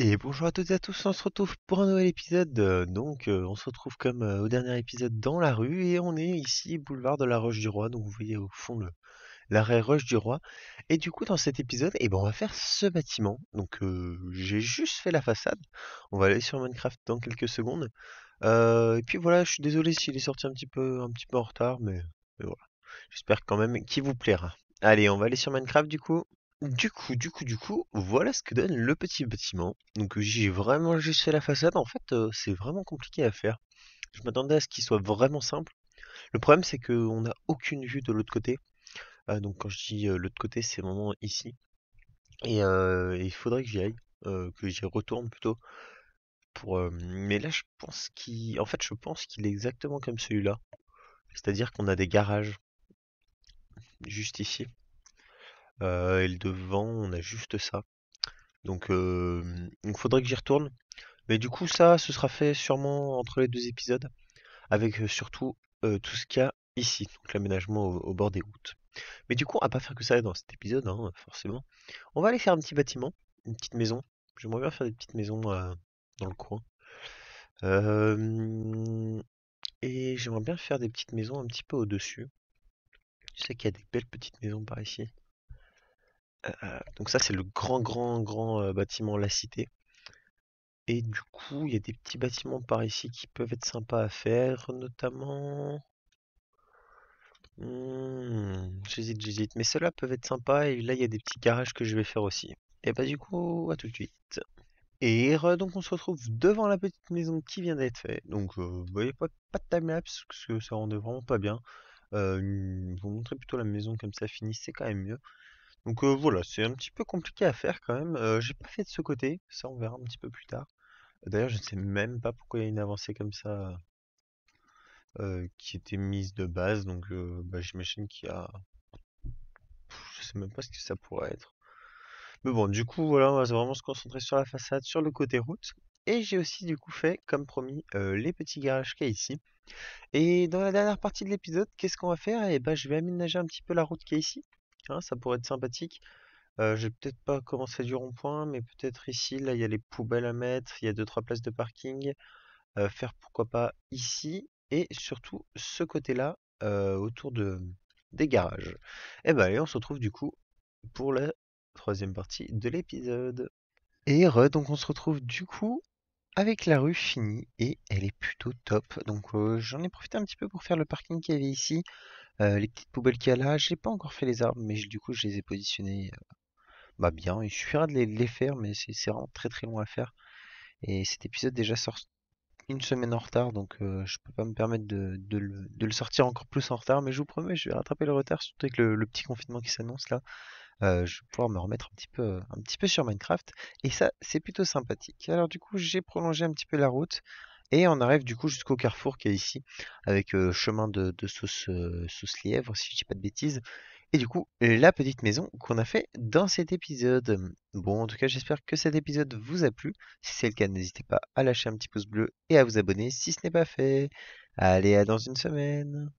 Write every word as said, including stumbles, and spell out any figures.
Et bonjour à toutes et à tous, on se retrouve pour un nouvel épisode. Euh, Donc euh, on se retrouve comme euh, au dernier épisode dans la rue et on est ici boulevard de la Roche du Roi. Donc vous voyez au fond le l'arrêt Roche du Roi. Et du coup dans cet épisode, eh ben, on va faire ce bâtiment. Donc euh, j'ai juste fait la façade. On va aller sur Minecraft dans quelques secondes. Euh, et puis voilà, je suis désolé s'il est sorti un petit peu un petit peu en retard, mais, mais voilà. J'espère quand même qu'il vous plaira. Allez, on va aller sur Minecraft du coup. Du coup, du coup, du coup, voilà ce que donne le petit bâtiment. Donc j'ai vraiment juste fait la façade. En fait, euh, c'est vraiment compliqué à faire. Je m'attendais à ce qu'il soit vraiment simple. Le problème, c'est qu'on n'a aucune vue de l'autre côté. Euh, donc quand je dis euh, l'autre côté, c'est vraiment ici. Et euh, il faudrait que j'y aille, euh, que j'y retourne plutôt. Pour, euh, mais là, je pense qu'il, en fait, je pense qu'il est exactement comme celui-là. C'est-à-dire qu'on a des garages juste ici. Euh, et le devant on a juste ça, donc euh, il faudrait que j'y retourne, mais du coup ça ce sera fait sûrement entre les deux épisodes avec euh, surtout euh, tout ce qu'il y a ici, donc l'aménagement au, au bord des routes. Mais du coup on va pas faire que ça dans cet épisode, hein, forcément. On va aller faire un petit bâtiment, une petite maison. J'aimerais bien faire des petites maisons euh, dans le coin, euh, et j'aimerais bien faire des petites maisons un petit peu au dessus. Je sais qu'il y a des belles petites maisons par ici. Euh, donc ça c'est le grand grand grand euh, bâtiment, la cité. Et du coup il y a des petits bâtiments par ici qui peuvent être sympas à faire, notamment hmm, j'hésite j'hésite mais ceux-là peuvent être sympas. Et là il y a des petits garages que je vais faire aussi. Et bah du coup à tout de suite. Et euh, donc on se retrouve devant la petite maison qui vient d'être faite. Donc euh, vous voyez pas, pas de timelapse parce que ça rendait vraiment pas bien. Euh, vous montrez plutôt la maison comme ça finit, c'est quand même mieux. Donc euh, voilà, c'est un petit peu compliqué à faire quand même. Euh, j'ai pas fait de ce côté, ça on verra un petit peu plus tard. D'ailleurs, je ne sais même pas pourquoi il y a une avancée comme ça euh, qui était mise de base. Donc euh, bah, j'imagine qu'il y a... Je sais même pas ce que ça pourrait être. Mais bon, du coup, voilà, on va vraiment se concentrer sur la façade, sur le côté route. Et j'ai aussi du coup fait, comme promis, euh, les petits garages qu'il y a ici. Et dans la dernière partie de l'épisode, qu'est-ce qu'on va faire? Et bah, je vais aménager un petit peu la route qu'il y a ici. Hein, ça pourrait être sympathique. Euh, je vais peut-être pas commencer du rond-point, mais peut-être ici, là il y a les poubelles à mettre, il y a deux trois places de parking. Euh, faire pourquoi pas ici, et surtout ce côté-là, euh, autour de, des garages. Et bah allez, on se retrouve du coup pour la troisième partie de l'épisode. Et re, donc on se retrouve du coup avec la rue finie, et elle est plutôt top. Donc euh, j'en ai profité un petit peu pour faire le parking qu'il y avait ici. Euh, les petites poubelles qu'il y a là, j'ai pas encore fait les arbres, mais du coup je les ai positionnés euh, bah bien. Il suffira de les, de les faire, mais c'est vraiment très très long à faire. Et cet épisode déjà sort une semaine en retard, donc euh, je peux pas me permettre de, de, le, de le sortir encore plus en retard, mais je vous promets, je vais rattraper le retard, surtout avec le, le petit confinement qui s'annonce là. Euh, je vais pouvoir me remettre un petit peu, un petit peu sur Minecraft, et ça c'est plutôt sympathique. Alors du coup j'ai prolongé un petit peu la route. Et on arrive du coup jusqu'au carrefour qui est ici, avec euh, chemin de, de sauce, euh, sauce lièvre, si je dis pas de bêtises. Et du coup, la petite maison qu'on a fait dans cet épisode. Bon, en tout cas, j'espère que cet épisode vous a plu. Si c'est le cas, n'hésitez pas à lâcher un petit pouce bleu et à vous abonner si ce n'est pas fait. Allez, à dans une semaine.